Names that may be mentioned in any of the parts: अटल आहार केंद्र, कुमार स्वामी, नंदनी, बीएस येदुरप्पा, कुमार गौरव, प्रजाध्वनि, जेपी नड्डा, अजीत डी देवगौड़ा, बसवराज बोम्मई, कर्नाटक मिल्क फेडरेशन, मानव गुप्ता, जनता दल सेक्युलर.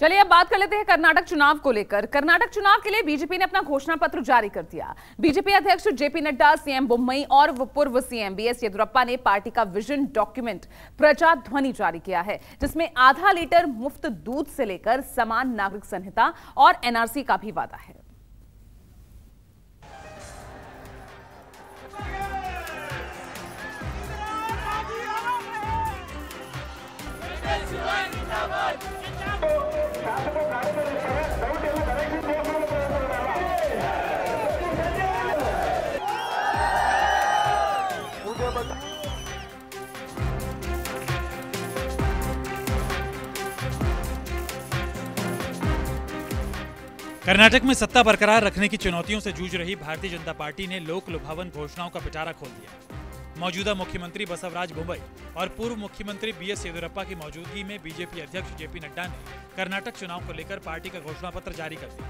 चलिए अब बात कर लेते हैं कर्नाटक चुनाव को लेकर। कर्नाटक चुनाव के लिए बीजेपी ने अपना घोषणा पत्र जारी कर दिया। बीजेपी अध्यक्ष जेपी नड्डा, सीएम बोम्मई और पूर्व सीएम बीएस येदुरप्पा ने पार्टी का विजन डॉक्यूमेंट प्रजाध्वनि जारी किया है, जिसमें आधा लीटर मुफ्त दूध से लेकर समान नागरिक संहिता और एनआरसी का भी वादा है। कर्नाटक में सत्ता बरकरार रखने की चुनौतियों से जूझ रही भारतीय जनता पार्टी ने लोक लुभावन घोषणाओं का पिटारा खोल दिया। मौजूदा मुख्यमंत्री बसवराज बोम्मई और पूर्व मुख्यमंत्री बीएस येदुरप्पा की मौजूदगी में बीजेपी अध्यक्ष जेपी नड्डा ने कर्नाटक चुनाव को लेकर पार्टी का घोषणा पत्र जारी कर दिया।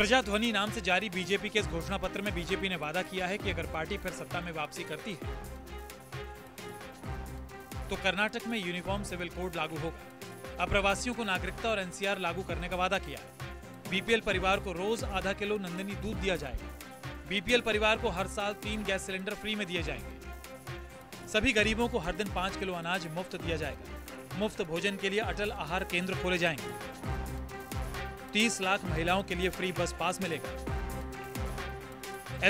प्रजाध्वनि नाम से जारी बीजेपी के इस घोषणा पत्र में बीजेपी ने वादा किया है कि अगर पार्टी फिर सत्ता में वापसी करती है तो कर्नाटक में यूनिफॉर्म सिविल कोड लागू होगा। अप्रवासियों को नागरिकता और एनसीआर लागू करने का वादा किया है। बीपीएल परिवार को रोज आधा किलो नंदनी दूध दिया जाएगा। बीपीएल परिवार को हर साल 3 गैस सिलेंडर फ्री में दिए जाएंगे। सभी गरीबों को हर दिन 5 किलो अनाज मुफ्त दिया जाएगा। मुफ्त भोजन के लिए अटल आहार केंद्र खोले जाएंगे। 30 लाख महिलाओं के लिए फ्री बस पास मिलेगा।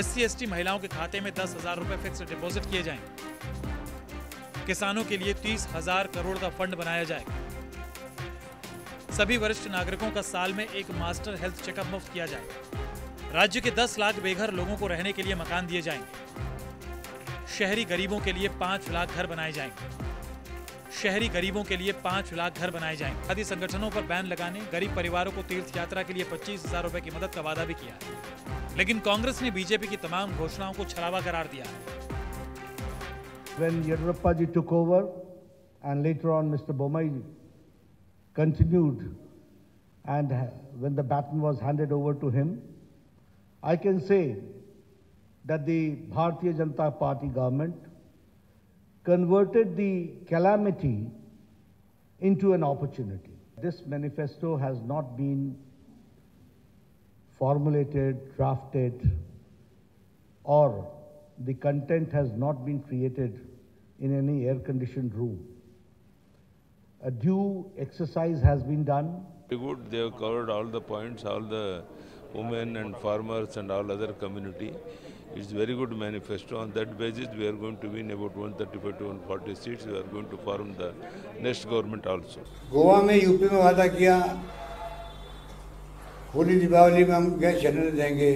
SC/ST महिलाओं के खाते में 10,000 रुपए फिक्स डिपोजिट किए जाएंगे। किसानों के लिए 30,000 करोड़ का फंड बनाया जाएगा। सभी वरिष्ठ नागरिकों का साल में एक मास्टर हेल्थ चेकअप मुफ्त किया जाएगा। राज्य के 10 लाख बेघर लोगों को रहने के लिए मकान दिए जाएंगे। शहरी गरीबों के लिए 5 लाख घर बनाए जाएंगे। खादी संगठनों पर बैन लगाने, गरीब परिवारों को तीर्थ यात्रा के लिए 25,000 रुपए की मदद का वादा भी किया है। लेकिन कांग्रेस ने बीजेपी की तमाम घोषणाओं को छलावा करार दिया है। Continued, and when the baton was handed over to him, I can say that the Bharatiya Janata Party government converted the calamity into an opportunity. This manifesto has not been formulated, drafted, or the content has not been created in any air-conditioned room. A due exercise has been done. Very good. They have covered all the points, all the women and farmers and all other community. It's very good manifesto. On that basis, we are going to win about 135 to 140 seats. We are going to form the next government also. Goa में, UP में वादा किया, होली दीपावली में हम gas cylinder देंगे,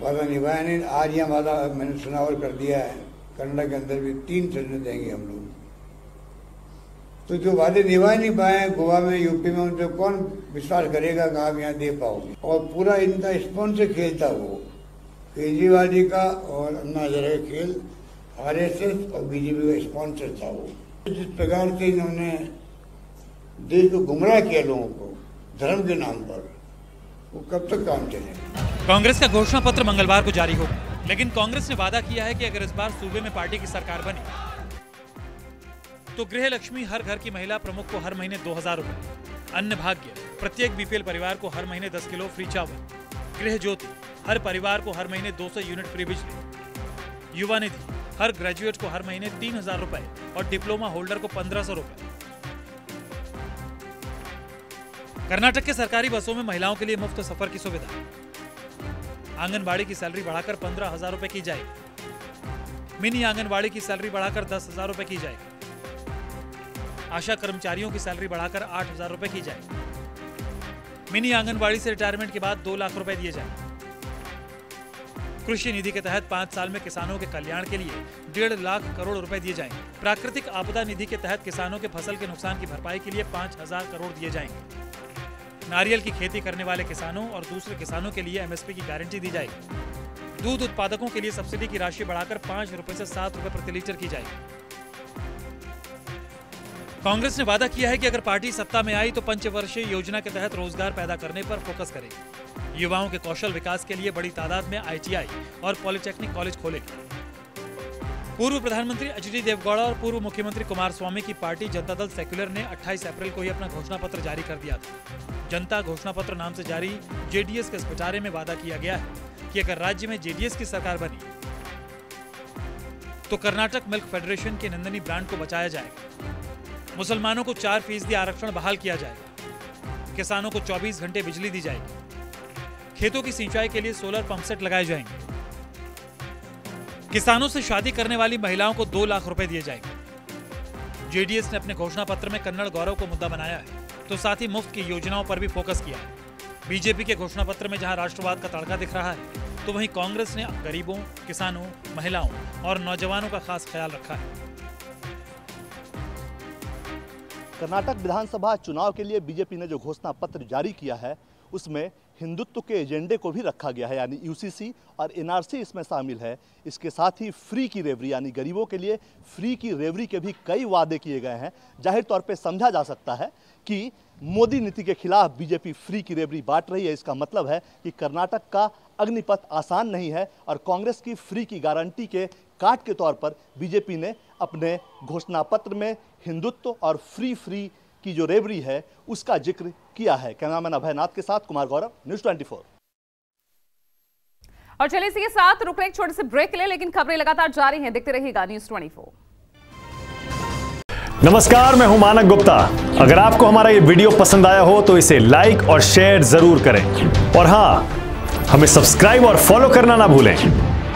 वादा निभाया नहीं। आज यह वादा मैंने सुना और कर दिया है। कर्नाटक के अंदर भी 3 सिलेंडर देंगे हम लोग। तो जो वादे निभा नहीं पाए गोवा में, यूपी में, उनसे कौन विश्वास करेगा कि आप यहाँ दे पाओगे। और पूरा इनका स्पॉन्स से खेलता वो केजरीवाल जी का और अन्ना हजारे का खेल, RSS और बीजेपी का स्पॉन्सर था वो। जिस प्रकार से इन्होंने देश को गुमराह किया, लोगों को धर्म के नाम पर, वो कब तक काम चलेगा। कांग्रेस का घोषणा पत्र मंगलवार को जारी होगा, लेकिन कांग्रेस ने वादा किया है कि अगर इस बार सूबे में पार्टी की सरकार बनी तो गृह लक्ष्मी हर घर की महिला प्रमुख को हर महीने 2,000 रुपए, अन्न भाग्य प्रत्येक बीपीएल परिवार को हर महीने 10 किलो फ्री चावल, गृह ज्योति हर परिवार को हर महीने 200 यूनिट फ्री बिजली, युवा निधि हर ग्रेजुएट को हर महीने 3,000 रुपए और डिप्लोमा होल्डर को 1,500 रुपए। कर्नाटक के सरकारी बसों में महिलाओं के लिए मुफ्त सफर की सुविधा, आंगनबाड़ी की सैलरी बढ़ाकर 15,000 रुपए की जाएगी। मिनी आंगनबाड़ी की सैलरी बढ़ाकर 10,000 रुपए की जाएगी। आशा कर्मचारियों की सैलरी बढ़ाकर 8,000 रुपए की जाए। मिनी आंगनबाड़ी से रिटायरमेंट के बाद 2 लाख रुपए दिए जाए। कृषि निधि के तहत 5 साल में किसानों के कल्याण के लिए 1.5 लाख करोड़ रुपए दिए जाएंगे। प्राकृतिक आपदा निधि के तहत किसानों के फसल के नुकसान की भरपाई के लिए 5,000 करोड़ दिए जाएंगे। नारियल की खेती करने वाले किसानों और दूसरे किसानों के लिए MSP की गारंटी दी जाएगी। दूध उत्पादकों के लिए सब्सिडी की राशि बढ़ाकर 5 रुपए से 7 रुपए प्रति लीटर की जाएगी। कांग्रेस ने वादा किया है कि अगर पार्टी सत्ता में आई तो पंचवर्षीय योजना के तहत रोजगार पैदा करने पर फोकस करेगी। युवाओं के कौशल विकास के लिए बड़ी तादाद में ITI और पॉलिटेक्निक कॉलेज खोलेगी। पूर्व प्रधानमंत्री अजीत डी देवगौड़ा और पूर्व मुख्यमंत्री कुमार स्वामी की पार्टी जनता दल सेक्युलर ने 28 अप्रैल को ही अपना घोषणा पत्र जारी कर दिया था। जनता घोषणा पत्र नाम से जारी JDS के इस पिटारे में वादा किया गया है कि अगर राज्य में JDS की सरकार बनी तो कर्नाटक मिल्क फेडरेशन के नंदनी ब्रांड को बचाया जाएगा, मुसलमानों को 4% आरक्षण बहाल किया जाएगा, किसानों को 24 घंटे बिजली दी जाएगी, खेतों की सिंचाई के लिए सोलर पंपसेट लगाए जाएंगे, किसानों से शादी करने वाली महिलाओं को 2 लाख रुपए दिए जाएंगे। JDS ने अपने घोषणा पत्र में कन्नड़ गौरव को मुद्दा बनाया है तो साथ ही मुफ्त की योजनाओं पर भी फोकस किया है। बीजेपी के घोषणा पत्र में जहां राष्ट्रवाद का तड़का दिख रहा है तो वहीं कांग्रेस ने गरीबों, किसानों, महिलाओं और नौजवानों का खास ख्याल रखा है। कर्नाटक विधानसभा चुनाव के लिए बीजेपी ने जो घोषणा पत्र जारी किया है उसमें हिंदुत्व के एजेंडे को भी रखा गया है, यानी UCC और NRC इसमें शामिल है। इसके साथ ही फ्री की रेवरी यानी गरीबों के लिए फ्री की रेवरी के भी कई वादे किए गए हैं। जाहिर तौर पे समझा जा सकता है कि मोदी नीति के खिलाफ बीजेपी फ्री की रेवरी बांट रही है। इसका मतलब है कि कर्नाटक का अग्निपथ आसान नहीं है और कांग्रेस की फ्री की गारंटी के काट के तौर पर बीजेपी ने अपने घोषणा पत्र में हिंदुत्व और फ्री की जो रेवरी है उसका जिक्र किया है। कैमरामैन अभयनाथ के साथ कुमार गौरव, न्यूज 24। और चलिए इसी के साथ रुक रहे एक छोटे से ब्रेक ले, लेकिन खबरें लगातार जारी हैं, देखते रहिएगा न्यूज 24। नमस्कार, मैं हूं मानव गुप्ता। अगर आपको हमारा ये वीडियो पसंद आया हो तो इसे लाइक और शेयर जरूर करें और हाँ, हमें सब्सक्राइब और फॉलो करना ना भूलें